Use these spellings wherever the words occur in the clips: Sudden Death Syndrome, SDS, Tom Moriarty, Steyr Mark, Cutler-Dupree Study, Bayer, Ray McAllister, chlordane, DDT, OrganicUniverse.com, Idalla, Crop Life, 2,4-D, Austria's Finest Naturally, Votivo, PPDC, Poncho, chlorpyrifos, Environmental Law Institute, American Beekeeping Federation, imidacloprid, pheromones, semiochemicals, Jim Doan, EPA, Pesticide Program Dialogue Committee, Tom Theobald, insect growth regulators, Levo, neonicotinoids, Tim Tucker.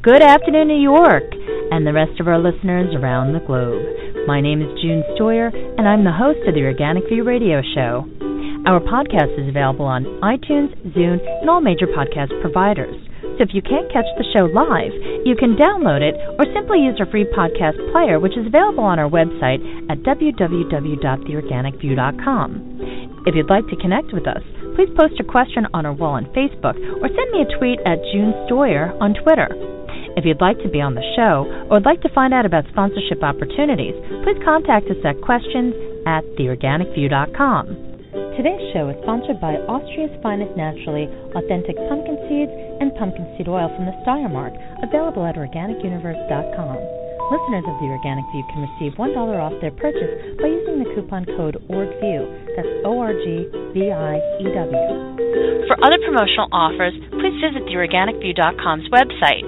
Good afternoon, New York, and the rest of our listeners around the globe. My name is June Stoyer, and I'm the host of The Organic View Radio Show. Our podcast is available on iTunes, Zune, and all major podcast providers. So if you can't catch the show live, you can download it or simply use our free podcast player, which is available on our website at www.TheOrganicView.com. If you'd like to connect with us, please post a question on our wall on Facebook or send me a tweet at June Stoyer on Twitter. If you'd like to be on the show or would like to find out about sponsorship opportunities, please contact us at questions@theorganicview.com. Today's show is sponsored by Austria's Finest Naturally, authentic pumpkin seeds and pumpkin seed oil from the Steyr Mark, available at OrganicUniverse.com. Listeners of The Organic View can receive $1 off their purchase by using the coupon code ORGVIEW, that's ORGVIEW. For other promotional offers, please visit TheOrganicView.com's website.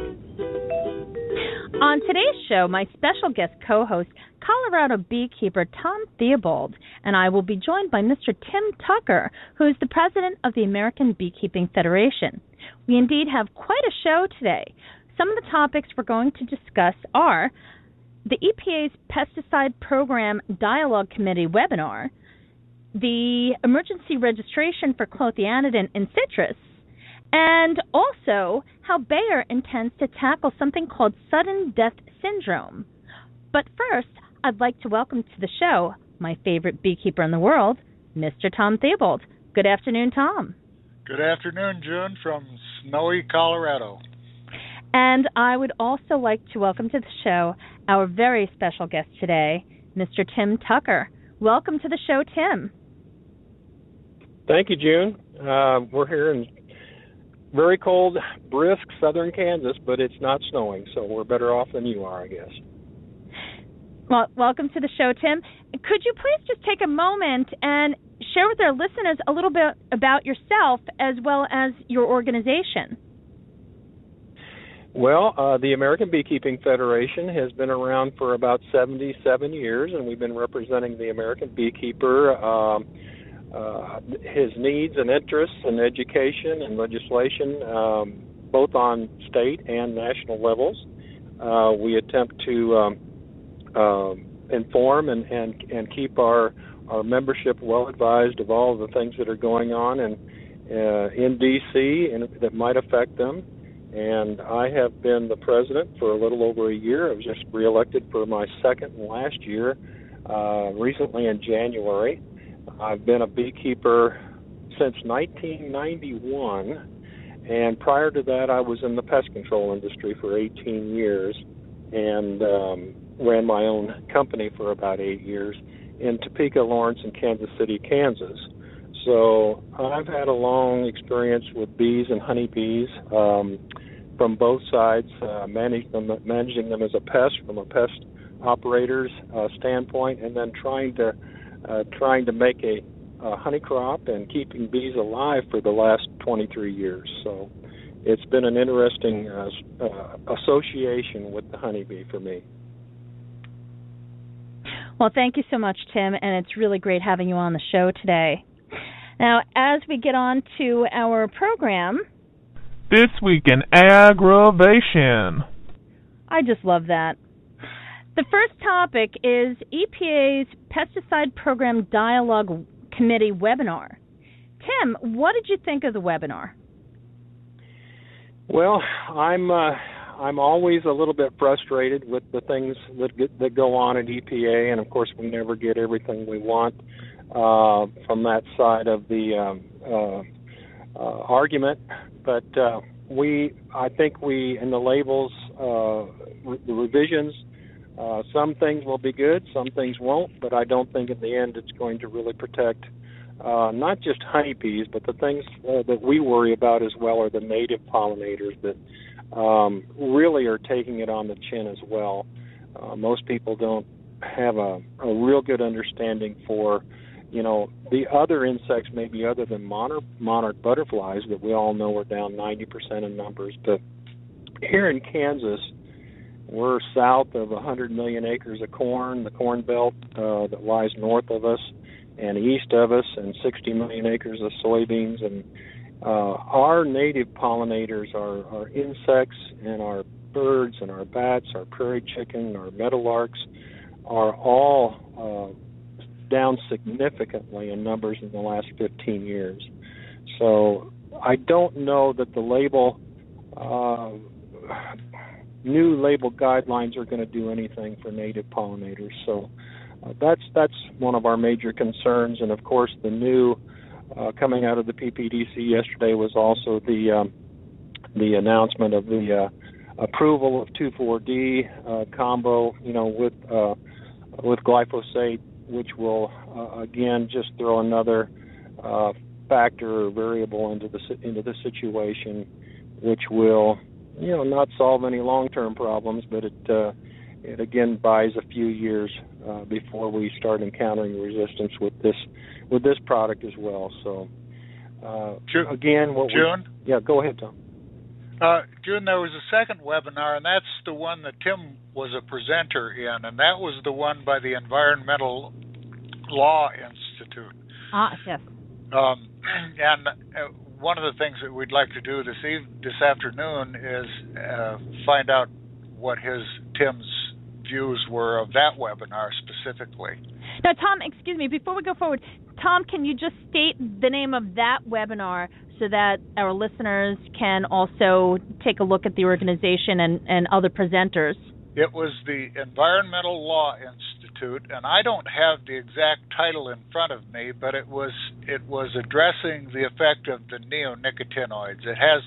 On today's show, my special guest co-host, Colorado beekeeper Tom Theobald, and I will be joined by Mr. Tim Tucker, who is the president of the American Beekeeping Federation. We indeed have quite a show today. Some of the topics we're going to discuss are the EPA's Pesticide Program Dialogue Committee webinar, the emergency registration for clothianidin in citrus, and also how Bayer intends to tackle something called Sudden Death Syndrome. But first, I'd like to welcome to the show my favorite beekeeper in the world, Mr. Tom Theobald. Good afternoon, Tom. Good afternoon, June, from snowy Colorado. And I would also like to welcome to the show our very special guest today, Mr. Tim Tucker. Welcome to the show, Tim. Thank you, June. We're here in very cold, brisk southern Kansas, but it's not snowing, so we're better off than you are, I guess. Well, welcome to the show, Tim. Could you please just take a moment and share with our listeners a little bit about yourself as well as your organization? Well, the American Beekeeping Federation has been around for about 77 years, and we've been representing the American beekeeper, his needs and interests in education and legislation, both on state and national levels. We attempt to inform and keep our membership well advised of all of the things that are going on in D.C. and that might affect them. And I have been the president for a little over a year. I was just reelected for my second and last year recently in January. I've been a beekeeper since 1991, and prior to that I was in the pest control industry for 18 years and ran my own company for about 8 years in Topeka, Lawrence, and Kansas City, Kansas. So I've had a long experience with bees and honeybees from both sides, managing them as a pest from a pest operator's standpoint, and then trying to make a honey crop and keeping bees alive for the last 23 years. So it's been an interesting association with the honeybee for me. Well, thank you so much, Tim, and it's really great having you on the show today. Now, as we get on to our program... This Week in Aggravation. I just love that. The first topic is EPA's Pesticide Program Dialogue Committee webinar. Tim, what did you think of the webinar? Well, I'm always a little bit frustrated with the things that go on at EPA, and of course we never get everything we want from that side of the argument. But I think in the labels, the revisions. Some things will be good, some things won't, but I don't think in the end it's going to really protect not just honeybees, but the things that we worry about as well are the native pollinators that really are taking it on the chin as well. Most people don't have a real good understanding for, you know, the other insects maybe other than monarch butterflies that we all know are down 90% in numbers. But here in Kansas, we're south of 100 million acres of corn, the corn belt that lies north of us and east of us, and 60 million acres of soybeans. And our native pollinators are insects and our birds and our bats, our prairie chicken, our meadowlarks are all down significantly in numbers in the last 15 years. So I don't know that the label, new label guidelines are going to do anything for native pollinators. So that's one of our major concerns. And of course, the new coming out of the PPDC yesterday was also the announcement of the approval of 2,4-D combo, with glyphosate, which will again just throw another factor or variable into the situation, which will not solve any long-term problems, but it again buys a few years before we start encountering resistance with this product as well. So again, what June? Yeah, go ahead, Tom. June, there was a second webinar, and that's the one that Tim was a presenter in, and that was the one by the Environmental Law Institute. Yes. And one of the things that we'd like to do this afternoon is find out what Tim's views were of that webinar specifically. Now, Tom, excuse me, before we go forward, Tom, can you just state the name of that webinar so that our listeners can also take a look at the organization and other presenters? It was the Environmental Law Institute, and I don't have the exact title in front of me, but it was addressing the effect of the neonicotinoids. It had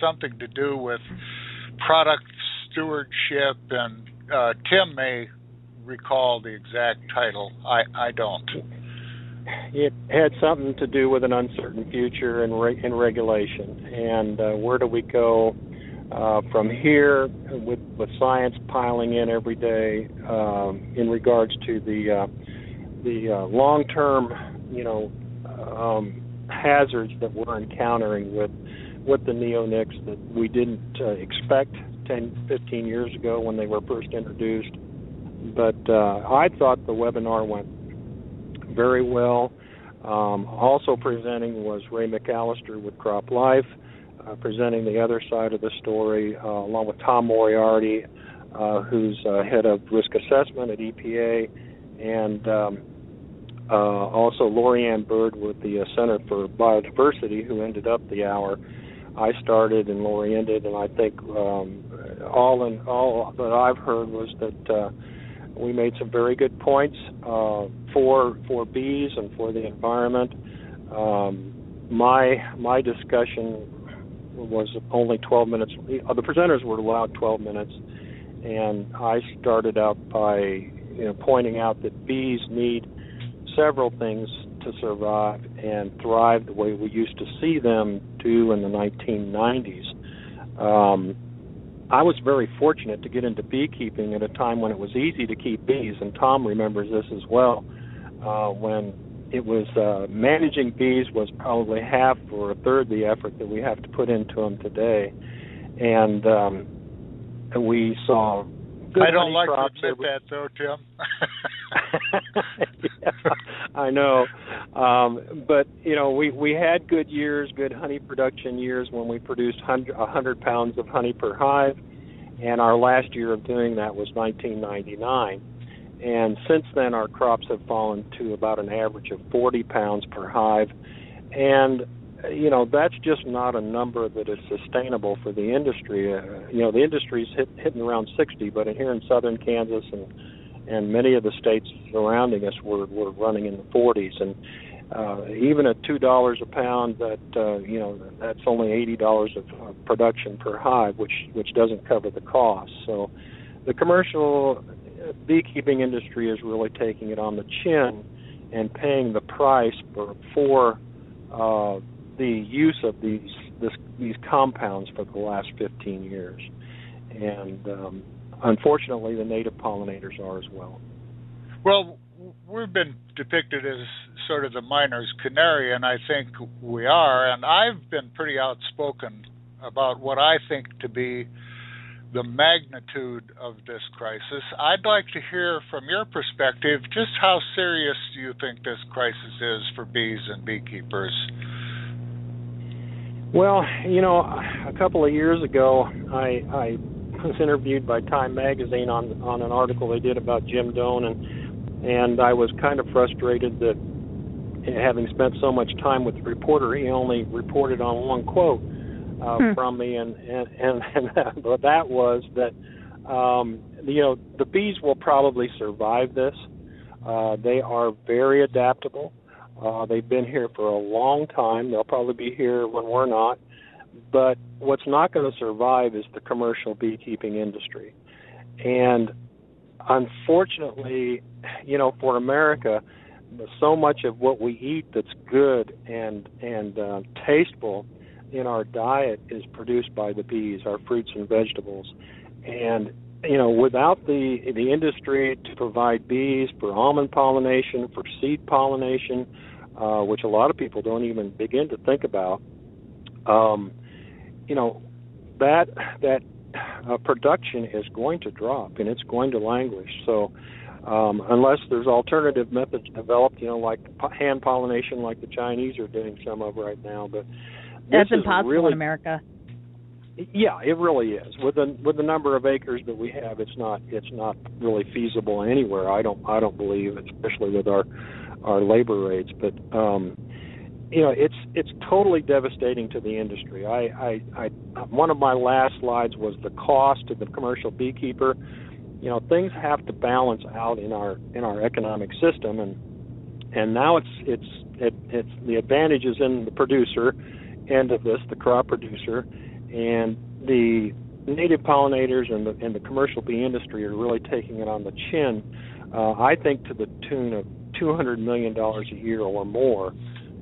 something to do with product stewardship, and Tim may recall the exact title. I don't. It had something to do with an uncertain future and regulation, and where do we go from here with science piling in every day in regards to the long-term hazards that we're encountering with the neonics that we didn't expect 10, 15 years ago when they were first introduced. But I thought the webinar went very well. Also presenting was Ray McAllister with Crop Life, presenting the other side of the story, along with Tom Moriarty, who's head of risk assessment at EPA, and also Lori Ann Bird with the Center for Biodiversity, who ended up the hour. I started and Lori ended, and I think all that I've heard was that we made some very good points for bees and for the environment. My discussion was only 12 minutes. The presenters were allowed 12 minutes, and I started out by pointing out that bees need several things to survive and thrive the way we used to see them do in the 1990s. I was very fortunate to get into beekeeping at a time when it was easy to keep bees, and Tom remembers this as well, when it was managing bees was probably half or a third the effort that we have to put into them today. And we saw good I don't like crops to admit that, though, Tim. Yeah, I know. But, we had good years, good honey production years when we produced 100 pounds of honey per hive, and our last year of doing that was 1999. And since then, our crops have fallen to about an average of 40 pounds per hive. And, that's just not a number that is sustainable for the industry. The industry's hitting around 60, but here in southern Kansas and many of the states surrounding us, we're running in the 40s. And even at $2 a pound, that's only $80 of production per hive, which doesn't cover the cost. So the commercial beekeeping industry is really taking it on the chin and paying the price for the use of these compounds for the last 15 years. And unfortunately, the native pollinators are as well. Well, we've been depicted as sort of the miner's canary, and I think we are. And I've been pretty outspoken about what I think to be the magnitude of this crisis. I'd like to hear from your perspective just how serious do you think this crisis is for bees and beekeepers? Well, a couple of years ago, I was interviewed by Time Magazine on an article they did about Jim Doan, and I was kind of frustrated that, having spent so much time with the reporter, he only reported on one quote from me, and that was that the bees will probably survive this. They are very adaptable. They've been here for a long time. They'll probably be here when we're not. But what's not going to survive is the commercial beekeeping industry. And unfortunately, for America, so much of what we eat that's good and tasteful in our diet is produced by the bees, our fruits and vegetables. And, without the industry to provide bees for almond pollination, for seed pollination, which a lot of people don't even begin to think about, that production is going to drop and it's going to languish. So unless there's alternative methods developed, like hand pollination, like the Chinese are doing some of right now, but that's impossible in America. Yeah, it really is. With the number of acres that we have, it's not really feasible anywhere. I don't believe, especially with our labor rates. But it's totally devastating to the industry. I one of my last slides was the cost to the commercial beekeeper. Things have to balance out in our economic system, and now it's the advantage is in the producer end of this, the crop producer, and the native pollinators and the commercial bee industry are really taking it on the chin. I think to the tune of $200 million a year or more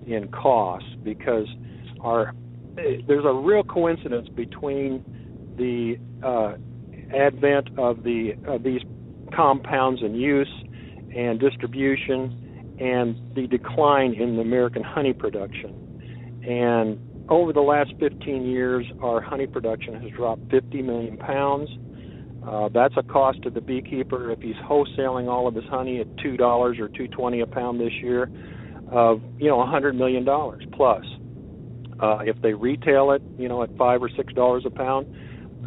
in costs, because there's a real coincidence between the advent of these compounds in use and distribution and the decline in the American honey production. And over the last 15 years, our honey production has dropped 50 million pounds. That's a cost to the beekeeper if he's wholesaling all of his honey at $2 or $2.20 a pound this year of, $100 million plus. If they retail it, at $5 or $6 a pound,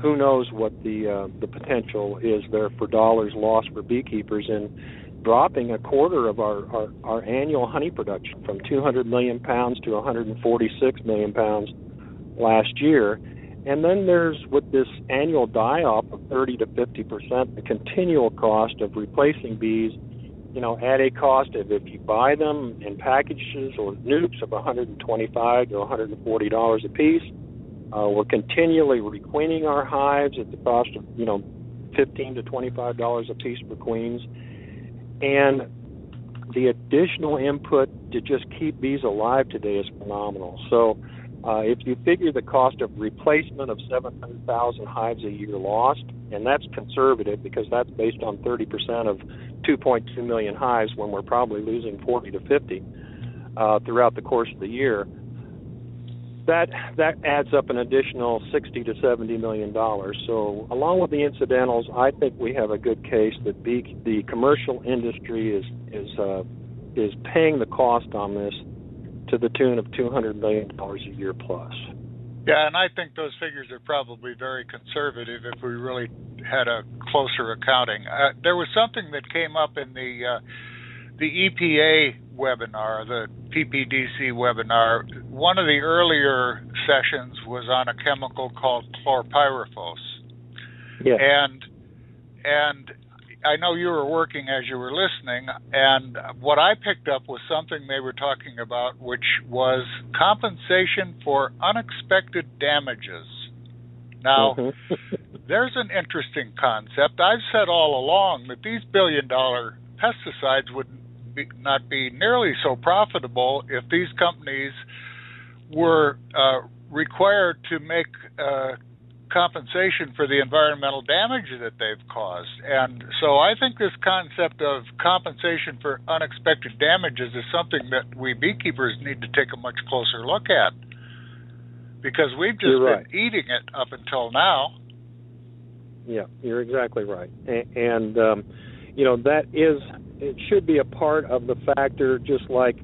who knows what the potential is there for dollars lost for beekeepers in dropping a quarter of our annual honey production from 200 million pounds to 146 million pounds last year. And then there's, with this annual die-off of 30 to 50%, the continual cost of replacing bees, at a cost of, if you buy them in packages or nukes, of $125 to $140 a piece. We're continually requeening our hives at the cost of, $15 to $25 a piece for queens. And the additional input to just keep bees alive today is phenomenal. So if you figure the cost of replacement of 700,000 hives a year lost, and that's conservative because that's based on 30% of 2.2 million hives when we're probably losing 40 to 50 throughout the course of the year, That adds up an additional $60 to $70 million. So, along with the incidentals, I think we have a good case that the commercial industry is paying the cost on this to the tune of $200 million a year plus. Yeah, and I think those figures are probably very conservative if we really had a closer accounting. There was something that came up in the EPA webinar, the PPDC webinar. One of the earlier sessions was on a chemical called chlorpyrifos. Yeah. And I know you were working as you were listening, and what I picked up was something they were talking about, which was compensation for unexpected damages. Now, there's an interesting concept. I've said all along that these $1 billion pesticides would not be nearly so profitable if these companies were required to make compensation for the environmental damage that they've caused. And so I think this concept of compensation for unexpected damages is something that we beekeepers need to take a much closer look at, because we've just been eating it up until now. Yeah, you're exactly right. And that is, it should be a part of the factor, just like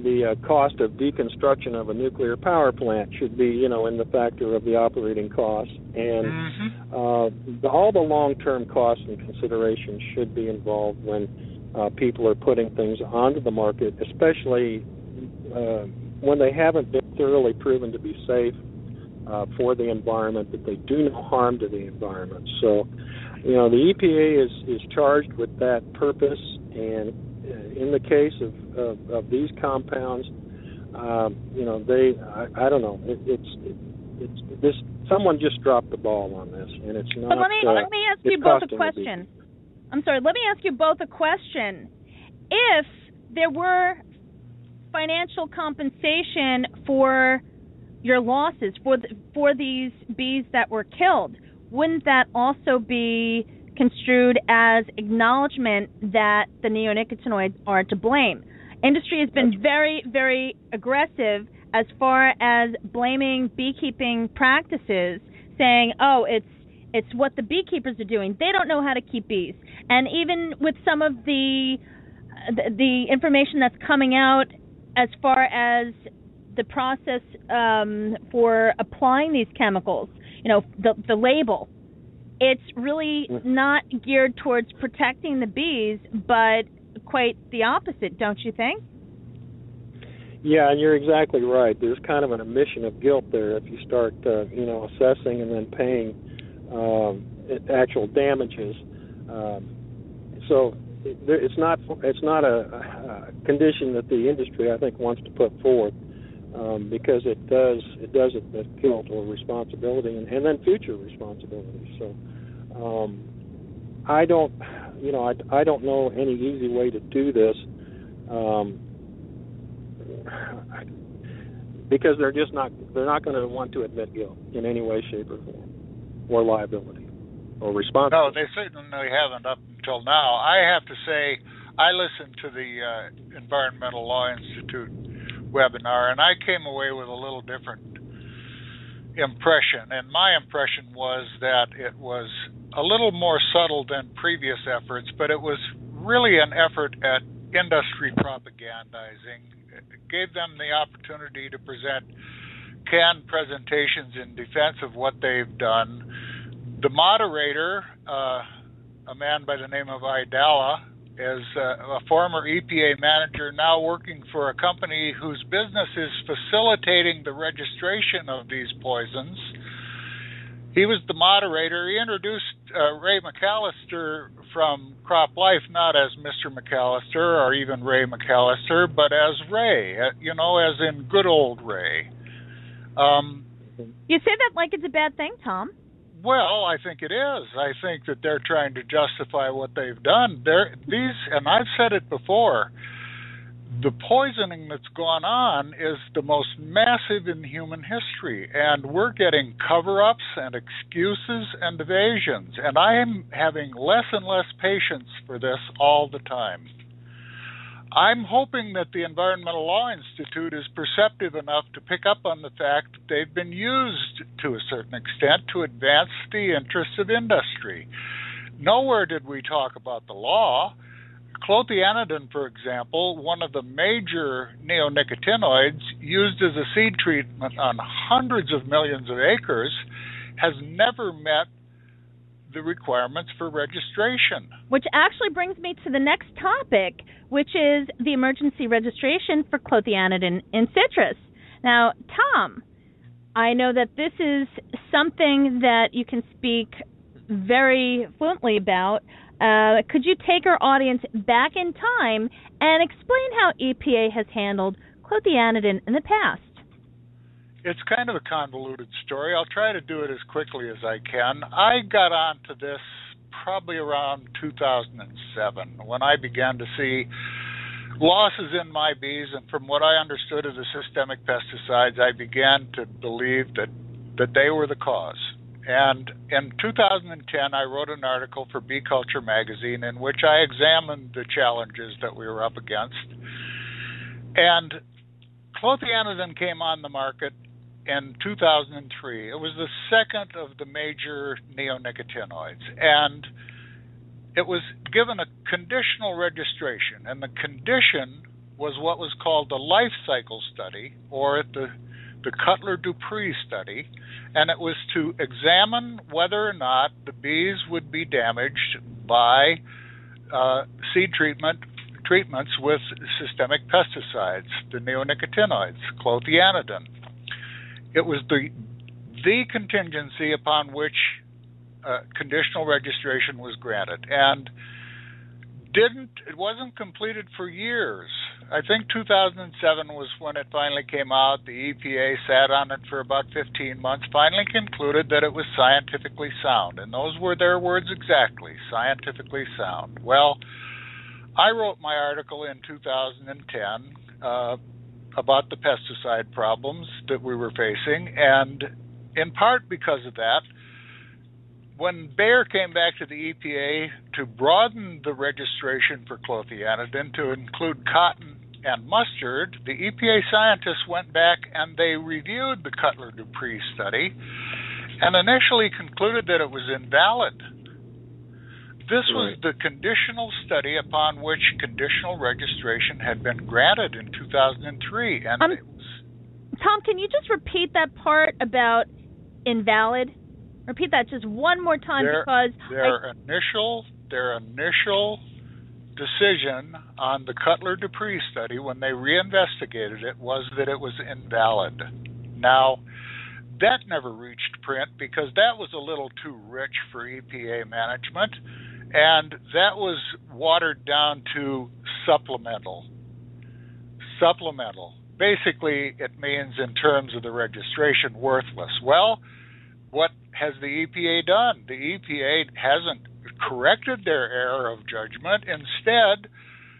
the cost of deconstruction of a nuclear power plant should be, you know, in the factor of the operating costs. And all the long-term costs and considerations should be involved when people are putting things onto the market, especially when they haven't been thoroughly proven to be safe for the environment, that they do no harm to the environment. So, you know, the EPA is charged with that purpose, and in the case of these compounds, you know, I don't know. It's this. Someone just dropped the ball on this, and it's not. But let me ask you both a question. I'm sorry. Let me ask you both a question. If there were financial compensation for your losses for these bees that were killed, wouldn't that also be construed as acknowledgement that the neonicotinoids are to blame? Industry has been very, very aggressive as far as blaming beekeeping practices, saying, oh, it's what the beekeepers are doing. They don't know how to keep bees. And even with some of the information that's coming out as far as the process for applying these chemicals, you know, the label, it's really not geared towards protecting the bees, but quite the opposite, don't you think? Yeah, and you're exactly right. There's kind of an admission of guilt there if you start, you know, assessing and then paying actual damages. So it's not a condition that the industry, I think, wants to put forth. Because it does admit guilt or responsibility, and then future responsibility. So I don't know any easy way to do this because they're not going to want to admit guilt in any way, shape, or form, or liability, or responsibility. No, they certainly haven't up until now. I have to say, I listened to the Environmental Law Institute webinar, and I came away with a little different impression. And my impression was that it was a little more subtle than previous efforts, but it was really an effort at industry propagandizing. It gave them the opportunity to present canned presentations in defense of what they've done. The moderator, a man by the name of Idalla, is a former EPA manager now working for a company whose business is facilitating the registration of these poisons. He was the moderator. He introduced Ray McAllister from Crop Life, not as Mr. McAllister or even Ray McAllister, but as Ray, you know, as in good old Ray. You say that like it's a bad thing, Tom. Well, I think it is. I think that they're trying to justify what they've done. And I've said it before, the poisoning that's gone on is the most massive in human history, and we're getting cover-ups and excuses and evasions, and I am having less and less patience for this all the time. I'm hoping that the Environmental Law Institute is perceptive enough to pick up on the fact that they've been used to a certain extent to advance the interests of industry. Nowhere did we talk about the law. Clothianidin, for example, one of the major neonicotinoids used as a seed treatment on hundreds of millions of acres, has never met the requirements for registration. Which actually brings me to the next topic, which is the emergency registration for clothianidin in citrus. Now, Tom, I know that this is something that you can speak very fluently about. Could you take our audience back in time and explain how EPA has handled clothianidin in the past? It's kind of a convoluted story. I'll try to do it as quickly as I can. I got onto this probably around 2007 when I began to see losses in my bees, and from what I understood of the systemic pesticides, I began to believe that they were the cause. And in 2010, I wrote an article for Bee Culture magazine in which I examined the challenges that we were up against. And clothianidin came on the market in 2003. It was the second of the major neonicotinoids, and it was given a conditional registration, and the condition was what was called the life cycle study, or the Cutler-Dupree Study, and it was to examine whether or not the bees would be damaged by seed treatments with systemic pesticides, the neonicotinoids, clothianidin. It was the contingency upon which conditional registration was granted, and it wasn't completed for years. I think 2007 was when it finally came out. The EPA sat on it for about 15 months, finally concluded that it was scientifically sound. And those were their words exactly, scientifically sound. Well, I wrote my article in 2010 about the pesticide problems that we were facing, and in part because of that, when Bayer came back to the EPA to broaden the registration for clothianidin to include cotton and mustard, the EPA scientists went back and they reviewed the Cutler-Dupree study and initially concluded that it was invalid. This was the conditional study upon which conditional registration had been granted in 2003. And it was... Tom, can you just repeat that part about invalid? Repeat that just one more time because... Their initial decision on the Cutler-Dupree study when they reinvestigated it was that it was invalid. Now, that never reached print because that was a little too rich for EPA management, and that was watered down to supplemental. Supplemental. Basically, it means in terms of the registration, worthless. Well, what has the EPA done? The EPA hasn't corrected their error of judgment. Instead,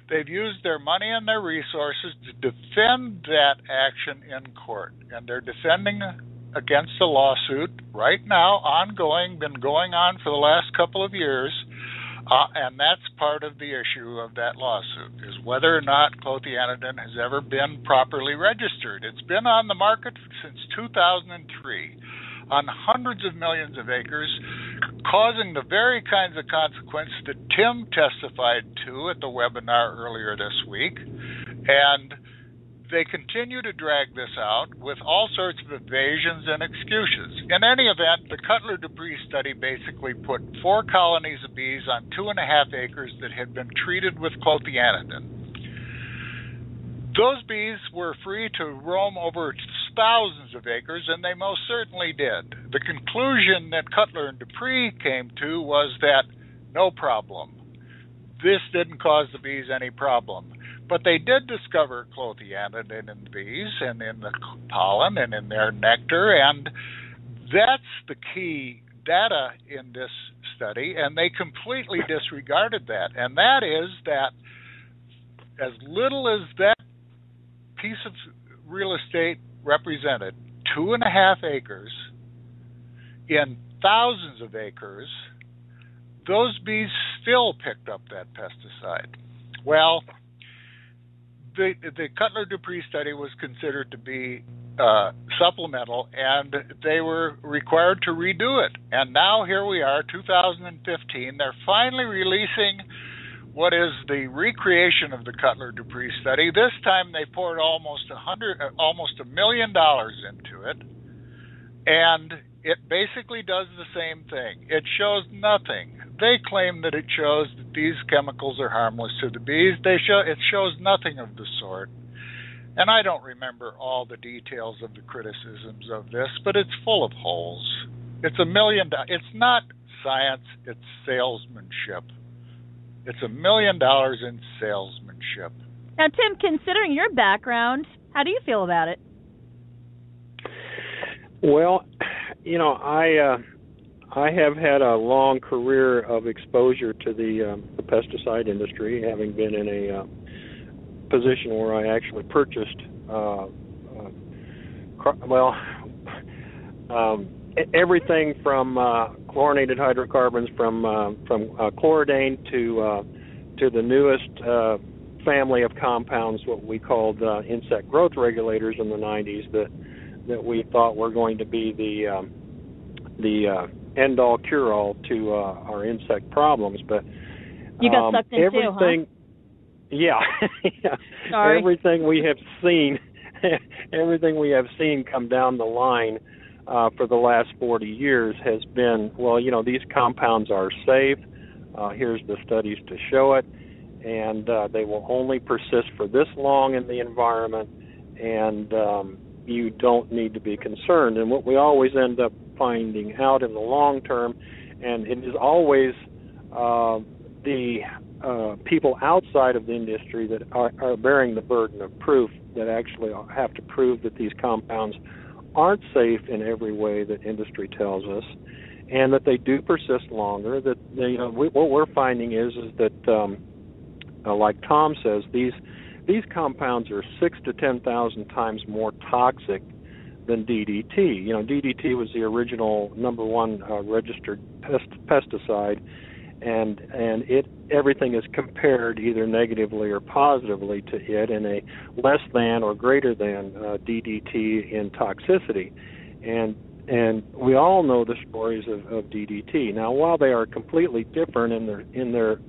they've used their money and their resources to defend that action in court. And they're defending against a lawsuit right now, ongoing, been going on for the last couple of years. And that's part of the issue of that lawsuit, is whether or not clothianidin has ever been properly registered. It's been on the market since 2003. On hundreds of millions of acres, causing the very kinds of consequences that Tim testified to at the webinar earlier this week. And they continue to drag this out with all sorts of evasions and excuses. In any event, the Cutler-Dupree study basically put 4 colonies of bees on 2.5 acres that had been treated with clothianidin. Those bees were free to roam over thousands of acres, and they most certainly did. The conclusion that Cutler and Dupree came to was that no problem. This didn't cause the bees any problem. But they did discover clothianidin in the bees and in the pollen and in their nectar, and that's the key data in this study, and they completely disregarded that. And that is that as little as that piece of real estate represented, 2.5 acres in thousands of acres, those bees still picked up that pesticide. Well, the Cutler-Dupree study was considered to be supplemental, and they were required to redo it. And now here we are, 2015, they're finally releasing what is the recreation of the Cutler-Dupree study. This time they poured almost $1 million into it, and it basically does the same thing. It shows nothing. They claim that it shows that these chemicals are harmless to the bees. It shows nothing of the sort. And I don't remember all the details of the criticisms of this, but it's full of holes. It's $1 million. It's not science, it's salesmanship. It's $1 million in salesmanship. Now, Tim, considering your background, how do you feel about it? Well, you know, I have had a long career of exposure to the pesticide industry, having been in a position where I actually purchased, everything from chlorinated hydrocarbons, from chlordane to the newest family of compounds, what we called insect growth regulators in the 90s, that we thought were going to be the end-all, cure-all to our insect problems. But you got sucked in everything, too, huh? Yeah. Sorry. Everything we have seen come down the line for the last 40 years has been, well, you know, these compounds are safe. Here's the studies to show it. And they will only persist for this long in the environment. And you don't need to be concerned. And what we always end up finding out in the long term, and it is always the people outside of the industry that are bearing the burden of proof, that actually have to prove that these compounds aren't safe in every way that industry tells us, and that they do persist longer. That what we're finding is that, like Tom says, these compounds are 6,000 to 10,000 times more toxic than DDT. You know, DDT was the original number one registered pesticide, and everything is compared either negatively or positively to it in a less than or greater than DDT in toxicity. And we all know the stories of DDT. Now, while they are completely different in their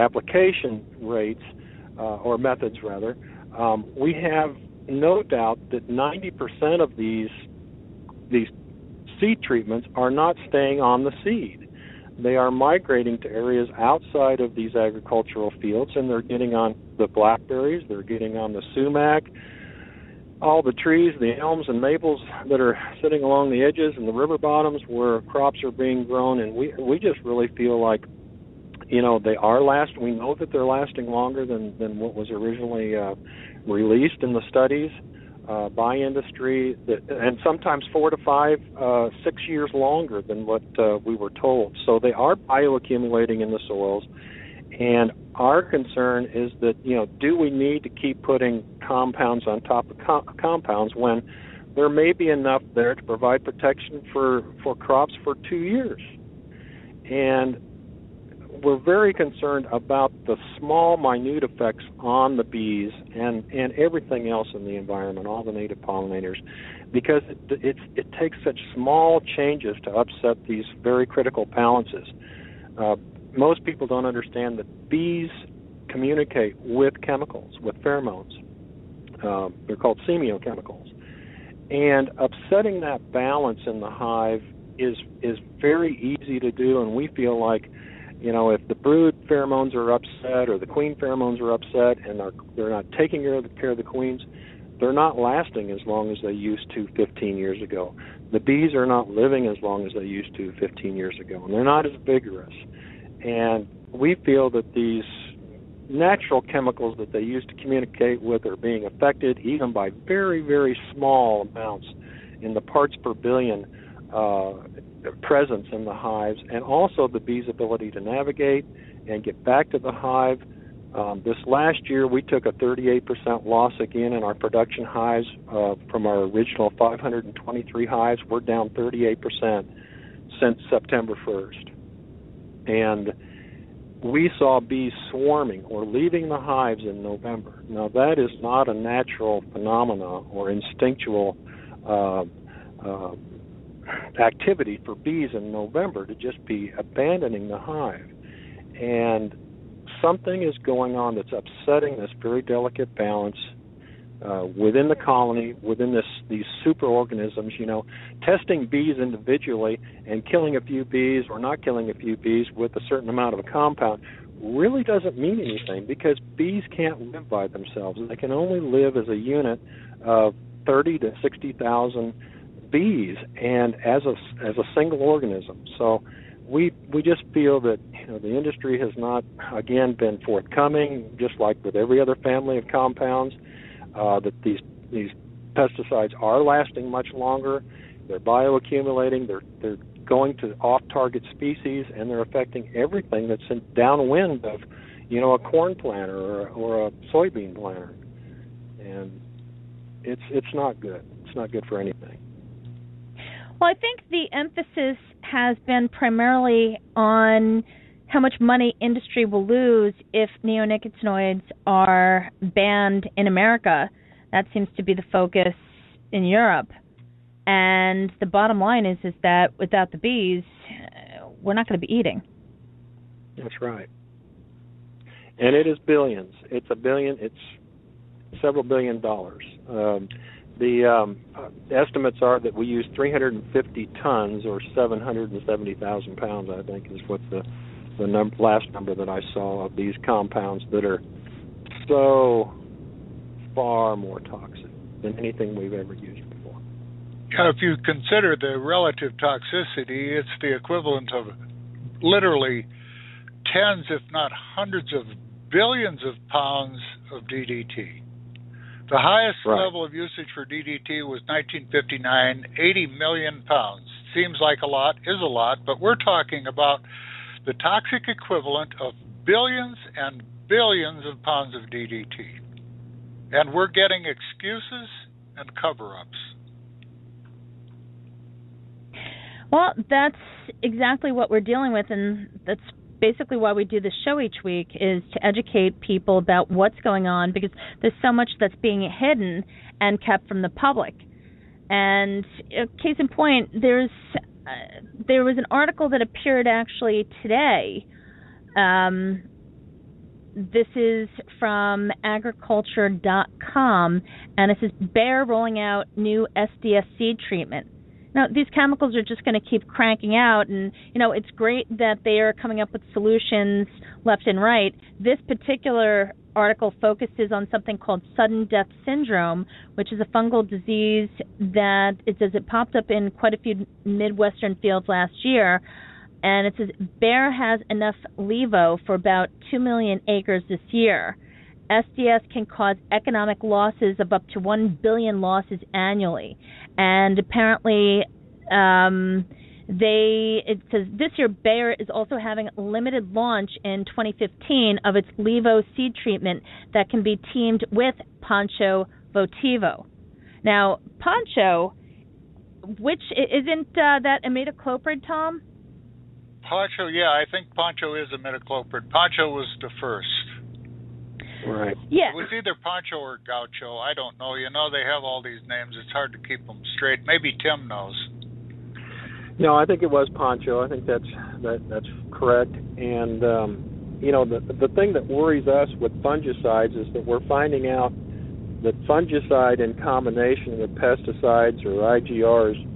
application rates or methods rather, we have no doubt that 90% of these seed treatments are not staying on the seed. They are migrating to areas outside of these agricultural fields, and they're getting on the blackberries, they're getting on the sumac, all the trees, the elms and maples that are sitting along the edges and the river bottoms where crops are being grown. And we just really feel like, you know, they are we know that they're lasting longer than what was originally released in the studies by industry, and sometimes 4 to 5, 6 years longer than what we were told. So they are bioaccumulating in the soils, and our concern is that, you know, do we need to keep putting compounds on top of compounds when there may be enough there to provide protection for crops for 2 years? And we're very concerned about the small, minute effects on the bees and everything else in the environment, all the native pollinators, because it takes such small changes to upset these very critical balances. Most people don't understand that bees communicate with chemicals, with pheromones. They're called semiochemicals. And upsetting that balance in the hive is very easy to do, and we feel like, you know, if the brood pheromones are upset or the queen pheromones are upset and they're not taking care of the queens, they're not lasting as long as they used to 15 years ago. The bees are not living as long as they used to 15 years ago, and they're not as vigorous. And we feel that these natural chemicals that they used to communicate with are being affected even by very, very small amounts in the parts per billion presence in the hives, and also the bees' ability to navigate and get back to the hive. This last year, we took a 38% loss again in our production hives. From our original 523 hives, we're down 38% since September 1st. And we saw bees swarming or leaving the hives in November. Now, that is not a natural phenomena or instinctual activity for bees in November to just be abandoning the hive. And something is going on that's upsetting this very delicate balance within the colony, within these superorganisms. You know, testing bees individually and killing a few bees or not killing a few bees with a certain amount of a compound really doesn't mean anything, because bees can't live by themselves. They can only live as a unit of 30 to 60,000 bees and as a single organism. So we just feel that, you know, the industry has not, again, been forthcoming, just like with every other family of compounds, that these pesticides are lasting much longer. They're bioaccumulating. They're going to off-target species, and they're affecting everything that's in downwind of, you know, a corn planter or a soybean planter, and it's not good. It's not good for anything. Well, I think the emphasis has been primarily on how much money industry will lose if neonicotinoids are banned in America. That seems to be the focus in Europe. And the bottom line is that without the bees, we're not going to be eating. That's right. And it is billions. It's a billion. It's several billion dollars. The estimates are that we use 350 tons or 770,000 pounds, I think, is what the last number that I saw of these compounds that are so far more toxic than anything we've ever used before. Yeah, if you consider the relative toxicity, it's the equivalent of literally tens, if not hundreds of billions of pounds of DDT. The highest level of usage for DDT was 1959, 80 million pounds. Seems like a lot, is a lot, but we're talking about the toxic equivalent of billions and billions of pounds of DDT. And we're getting excuses and cover-ups. Well, that's exactly what we're dealing with, and that's basically why we do this show each week, is to educate people about what's going on, because there's so much that's being hidden and kept from the public. And case in point, there was an article that appeared actually today. This is from agriculture.com, and it says Bayer rolling out new SDS seed treatment. Now, these chemicals are just going to keep cranking out, and, you know, it's great that they are coming up with solutions left and right. This particular article focuses on something called Sudden Death Syndrome, which is a fungal disease that, it says, it popped up in quite a few Midwestern fields last year. And it says Bayer has enough Levo for about 2 million acres this year. SDS can cause economic losses of up to 1 billion losses annually. And apparently, it says this year Bayer is also having a limited launch in 2015 of its Levo seed treatment that can be teamed with Poncho Votivo. Now, Poncho, which isn't that imidacloprid, Tom? Poncho, yeah, I think Poncho is imidacloprid. Poncho was the first. Right. Yeah. It was either Poncho or Gaucho. I don't know. You know, they have all these names. It's hard to keep them straight. Maybe Tim knows. No, I think it was Poncho. I think that's correct. And, you know, the thing that worries us with fungicides is that we're finding out that fungicide in combination with pesticides or IGRs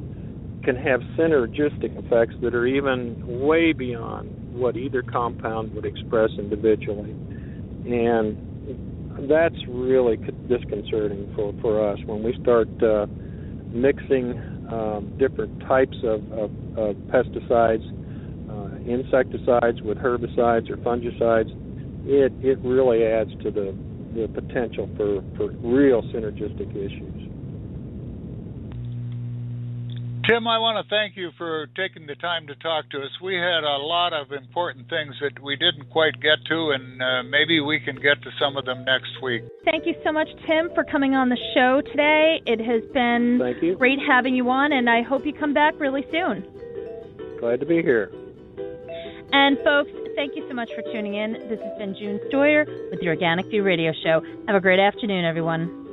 can have synergistic effects that are even way beyond what either compound would express individually. And that's really disconcerting for us when we start mixing different types of pesticides, insecticides with herbicides or fungicides. It really adds to the potential for real synergistic issues. Tim, I want to thank you for taking the time to talk to us. We had a lot of important things that we didn't quite get to, and maybe we can get to some of them next week. Thank you so much, Tim, for coming on the show today. It has been great having you on, and I hope you come back really soon. Glad to be here. And, folks, thank you so much for tuning in. This has been June Stoyer with the Organic View Radio Show. Have a great afternoon, everyone.